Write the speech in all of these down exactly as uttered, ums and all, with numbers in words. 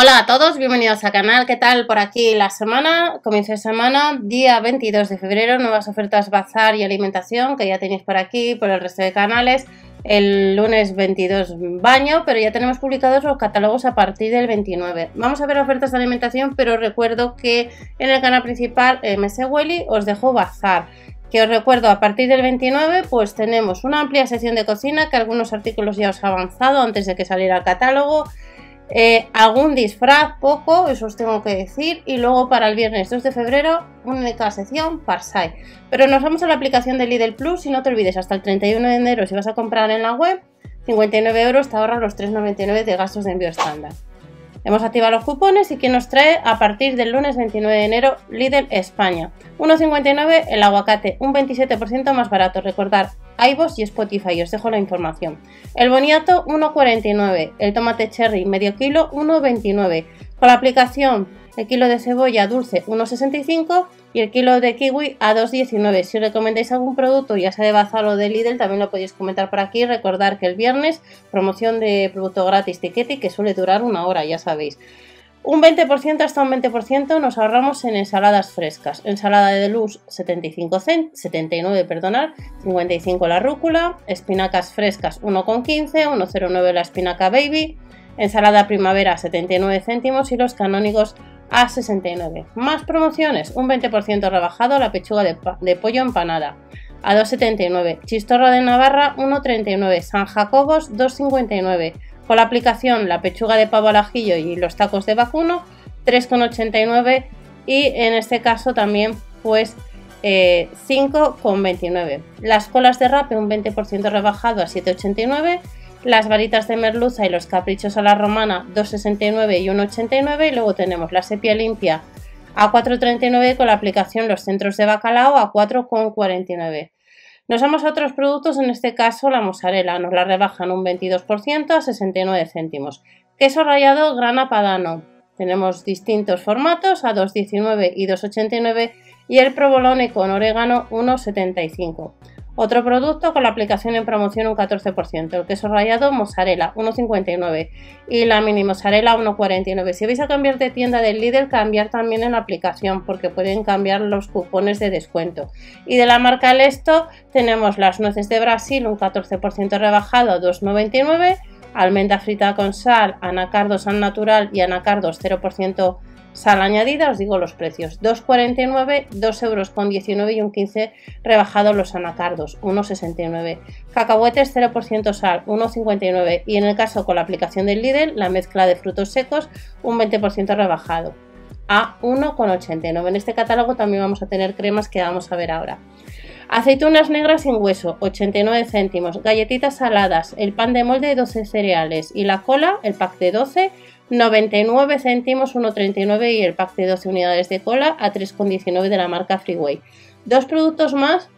Hola a todos, bienvenidos al canal. ¿Qué tal por aquí la semana? Comienzo de semana, día veintidós de febrero, nuevas ofertas bazar y alimentación que ya tenéis por aquí, por el resto de canales. El lunes veintidós baño, pero ya tenemos publicados los catálogos a partir del veintinueve. Vamos a ver ofertas de alimentación, pero recuerdo que en el canal principal M S Welly os dejo bazar. Que os recuerdo, a partir del veintinueve pues tenemos una amplia sección de cocina que algunos artículos ya os ha avanzado antes de que saliera el catálogo. Eh, algún disfraz, poco, eso os tengo que decir, y luego para el viernes dos de febrero una única sección, Parkside. Pero nos vamos a la aplicación de Lidl Plus y no te olvides, hasta el treinta y uno de enero si vas a comprar en la web, cincuenta y nueve euros te ahorras los tres noventa y nueve de gastos de envío estándar. Hemos activado los cupones y que nos trae a partir del lunes veintinueve de enero Lidl España, uno cincuenta y nueve el aguacate, un veintisiete por ciento más barato, recordar iVoox y Spotify, os dejo la información. El boniato uno cuarenta y nueve, el tomate cherry medio kilo uno veintinueve, con la aplicación el kilo de cebolla dulce uno sesenta y cinco y el kilo de kiwi a dos diecinueve. Si os recomendáis algún producto, ya sea de bazar o de Lidl, también lo podéis comentar por aquí. Recordar que el viernes promoción de producto gratis Tiqueti que suele durar una hora, ya sabéis. Un veinte por ciento, hasta un veinte por ciento nos ahorramos en ensaladas frescas. Ensalada de luz setenta y cinco céntimos, setenta y nueve, perdonad, cincuenta y cinco la rúcula, espinacas frescas uno con quince, uno cero nueve la espinaca baby, ensalada primavera setenta y nueve céntimos y los canónigos a sesenta y nueve. Más promociones, un veinte por ciento rebajado la pechuga de, de pollo empanada a dos setenta y nueve, chistorra de Navarra uno treinta y nueve, San Jacobos dos cincuenta y nueve. Con la aplicación la pechuga de pavo al ajillo y los tacos de vacuno tres con ochenta y nueve y en este caso también pues eh, cinco con veintinueve. Las colas de rape un veinte por ciento rebajado a siete ochenta y nueve, las varitas de merluza y los caprichos a la romana dos sesenta y nueve y uno ochenta y nueve y luego tenemos la sepia limpia a cuatro treinta y nueve con la aplicación los centros de bacalao a cuatro con cuarenta y nueve. Nos vamos a otros productos, en este caso la mozzarella, nos la rebajan un veintidós por ciento a sesenta y nueve céntimos. Queso rallado Grana Padano, tenemos distintos formatos a dos diecinueve y dos ochenta y nueve y el provolone con orégano uno setenta y cinco. Otro producto con la aplicación en promoción un catorce por ciento, el queso rallado mozzarella uno cincuenta y nueve y la mini mozzarella uno cuarenta y nueve. Si vais a cambiar de tienda del Lidl, cambiar también en la aplicación porque pueden cambiar los cupones de descuento. Y de la marca Lesto tenemos las nueces de Brasil un catorce por ciento rebajado a dos noventa y nueve, almendra frita con sal, anacardos al natural y anacardos cero por ciento sal añadida, os digo los precios, dos cuarenta y nueve, dos euros con diecinueve y un quince rebajados los anacardos, uno sesenta y nueve. Cacahuetes cero por ciento sal, uno cincuenta y nueve y en el caso con la aplicación del Lidl, la mezcla de frutos secos, un veinte por ciento rebajado a uno con ochenta y nueve. En este catálogo también vamos a tener cremas que vamos a ver ahora. Aceitunas negras sin hueso, ochenta y nueve céntimos, galletitas saladas, el pan de molde de doce cereales y la cola, el pack de doce, noventa y nueve céntimos, uno treinta y nueve y el pack de doce unidades de cola a tres con diecinueve de la marca Freeway. Dos productos más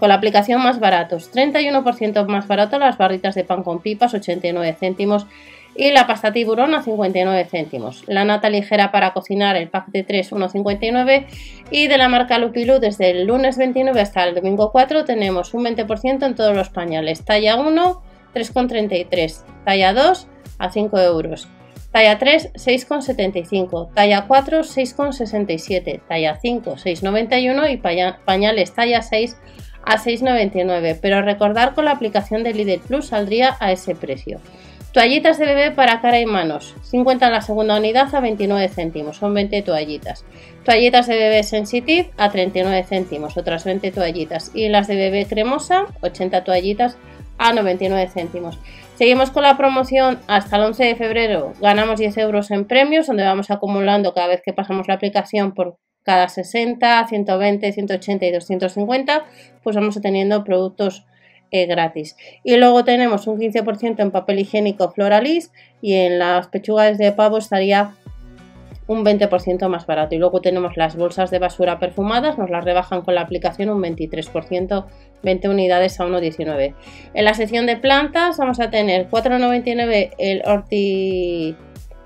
con la aplicación más baratos, treinta y uno por ciento más barato las barritas de pan con pipas, ochenta y nueve céntimos y la pasta tiburón a cincuenta y nueve céntimos. La nata ligera para cocinar, el pack de tres, uno cincuenta y nueve y de la marca Lupilú desde el lunes veintinueve hasta el domingo cuatro tenemos un veinte por ciento en todos los pañales, talla uno, tres con treinta y tres, talla dos a cinco euros. Talla tres, seis con setenta y cinco, talla cuatro, seis con sesenta y siete, talla cinco, seis noventa y uno y paña, pañales talla seis a seis noventa y nueve, pero recordar con la aplicación de Lidl Plus saldría a ese precio. Toallitas de bebé para cara y manos, cincuenta en la segunda unidad a veintinueve céntimos, son veinte toallitas. Toallitas de bebé Sensitive a treinta y nueve céntimos, otras veinte toallitas y las de bebé cremosa, ochenta toallitas a noventa y nueve céntimos. Seguimos con la promoción hasta el once de febrero, ganamos diez euros en premios, donde vamos acumulando cada vez que pasamos la aplicación por cada sesenta, ciento veinte, ciento ochenta y doscientos cincuenta, pues vamos teniendo productos eh, gratis. Y luego tenemos un quince por ciento en papel higiénico Floralis y en las pechugas de pavo estaría un veinte por ciento más barato. Y luego tenemos las bolsas de basura perfumadas, nos las rebajan con la aplicación un veintitrés por ciento, veinte unidades a uno diecinueve. En la sección de plantas vamos a tener cuatro noventa y nueve el Orti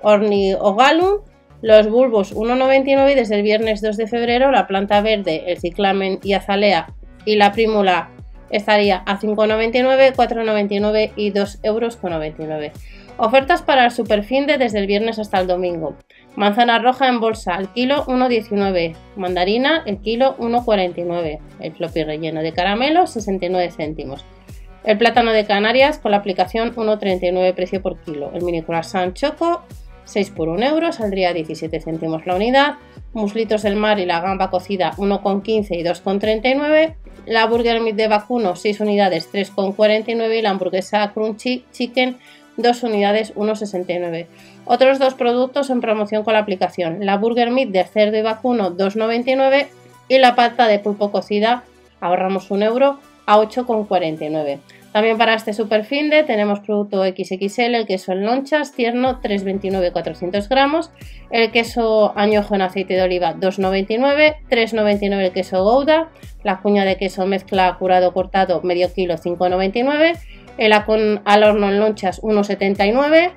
Orniogalum, los bulbos uno noventa y nueve y desde el viernes dos de febrero la planta verde, el ciclamen y azalea y la prímula estaría a cinco noventa y nueve, cuatro noventa y nueve y dos euros con noventa y nueve. Ofertas para el superfinde desde el viernes hasta el domingo. Manzana roja en bolsa, el kilo uno diecinueve. Mandarina, el kilo uno cuarenta y nueve. El floppy relleno de caramelo, sesenta y nueve céntimos. El plátano de Canarias con la aplicación uno treinta y nueve precio por kilo. El mini croissant choco, seis por un euro, saldría diecisiete céntimos la unidad. Muslitos del mar y la gamba cocida, uno con quince y dos con treinta y nueve. La burger meat de vacuno, seis unidades, tres con cuarenta y nueve. Y la hamburguesa crunchy chicken, dos unidades, uno sesenta y nueve. Otros dos productos en promoción con la aplicación. La burger meat de cerdo y vacuno, dos noventa y nueve. Y la pasta de pulpo cocida, ahorramos un euro, a ocho con cuarenta y nueve. También para este superfinde tenemos producto equis equis ele, el queso en lonchas tierno, trescientos veintinueve, cuatrocientos gramos. El queso añojo en aceite de oliva, dos noventa y nueve. tres noventa y nueve el queso gouda. La cuña de queso mezcla curado cortado, medio kilo, cinco noventa y nueve. El acón al horno en lonchas, uno setenta y nueve.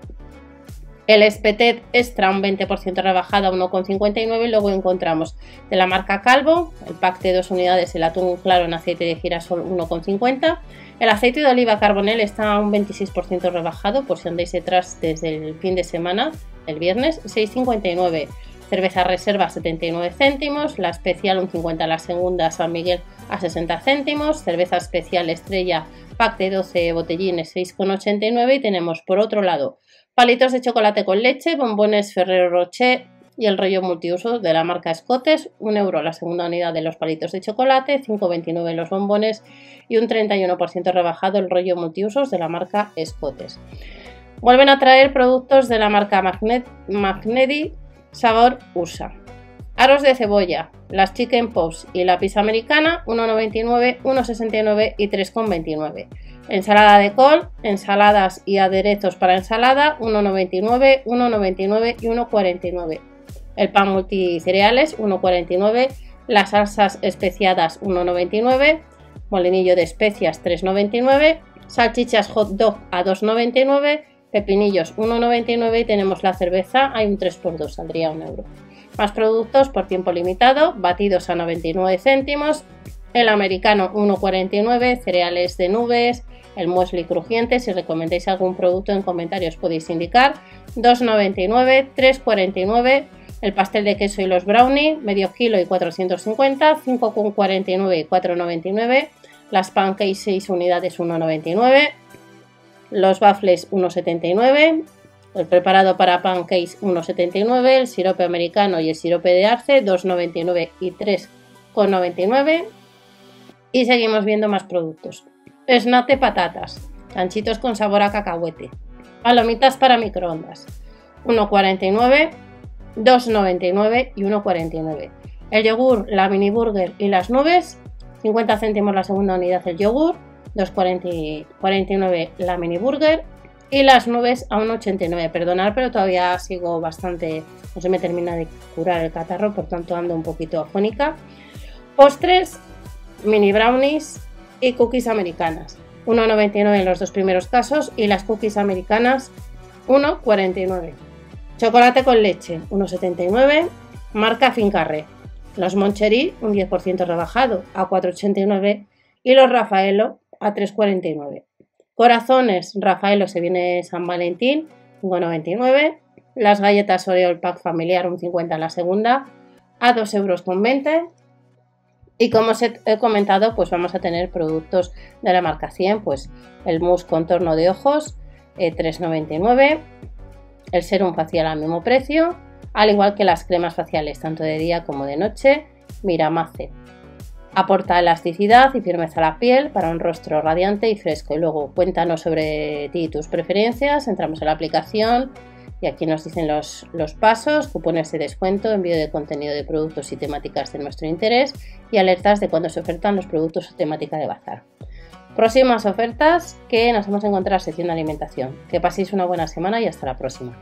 El espetet extra, un veinte por ciento rebajada, uno con cincuenta y nueve. Y luego encontramos de la marca Calvo, el pack de dos unidades, el atún claro en aceite de girasol, uno con cincuenta. El aceite de oliva Carbonel está a un veintiséis por ciento rebajado, por si andáis detrás desde el fin de semana, el viernes, seis cincuenta y nueve. Cerveza reserva, setenta y nueve céntimos. La especial, un cincuenta la segunda, San Miguel, a sesenta céntimos. Cerveza especial Estrella, pack de doce botellines, seis con ochenta y nueve. Y tenemos por otro lado palitos de chocolate con leche, bombones Ferrero Rocher y el rollo multiuso de la marca Scotes, un euro la segunda unidad de los palitos de chocolate, cinco veintinueve los bombones y un treinta y uno por ciento rebajado el rollo multiusos de la marca Scotes. Vuelven a traer productos de la marca Magnet, Magnet sabor U S A. Aros de cebolla, las chicken pops y la pizza americana, uno noventa y nueve, uno sesenta y nueve y tres con veintinueve. Ensalada de col, ensaladas y aderezos para ensalada, uno noventa y nueve, uno noventa y nueve y uno cuarenta y nueve. El pan multicereales, uno cuarenta y nueve, las salsas especiadas, uno noventa y nueve, molinillo de especias, tres noventa y nueve, salchichas hot dog a dos noventa y nueve, pepinillos, uno noventa y nueve y tenemos la cerveza, hay un tres por dos, saldría un euro. Más productos por tiempo limitado, batidos a noventa y nueve céntimos, el americano uno cuarenta y nueve, cereales de nubes, el muesli crujiente, si recomendáis algún producto en comentarios podéis indicar, dos noventa y nueve, tres cuarenta y nueve, el pastel de queso y los brownie, medio kilo y cuatrocientos cincuenta, cinco cuarenta y nueve y cuatro noventa y nueve, las pancakes seis unidades uno noventa y nueve, los waffles uno setenta y nueve, el preparado para pancakes uno setenta y nueve, el sirope americano y el sirope de arce dos noventa y nueve y tres con noventa y nueve. Y seguimos viendo más productos. Snack de patatas, ganchitos con sabor a cacahuete, palomitas para microondas, uno cuarenta y nueve, dos noventa y nueve y uno cuarenta y nueve. El yogur, la mini burger y las nubes, cincuenta céntimos la segunda unidad del yogur, dos cuarenta y nueve la mini burger y las nubes a uno ochenta y nueve. Perdonad, pero todavía sigo bastante, no se me termina de curar el catarro, por tanto ando un poquito afónica. Postres, mini brownies y cookies americanas, uno noventa y nueve en los dos primeros casos y las cookies americanas uno cuarenta y nueve. Chocolate con leche uno setenta y nueve, marca Fincarre. Los Moncherie un diez por ciento rebajado a cuatro ochenta y nueve y los Rafaelo a tres cuarenta y nueve. Corazones Rafaelo, se viene San Valentín, cinco noventa y nueve. Las galletas Oreo el pack familiar un cincuenta la segunda a dos euros con veinte. Y como os he comentado, pues vamos a tener productos de la marca cien, pues el mousse contorno de ojos, eh, tres noventa y nueve, el serum facial al mismo precio, al igual que las cremas faciales tanto de día como de noche, Miramacet. Aporta elasticidad y firmeza a la piel para un rostro radiante y fresco. Y luego cuéntanos sobre ti y tus preferencias, entramos en la aplicación y aquí nos dicen los, los pasos, cupones de descuento, envío de contenido de productos y temáticas de nuestro interés y alertas de cuando se ofertan los productos o temática de bazar. Próximas ofertas que nos vamos a encontrar en la sección de alimentación. Que paséis una buena semana y hasta la próxima.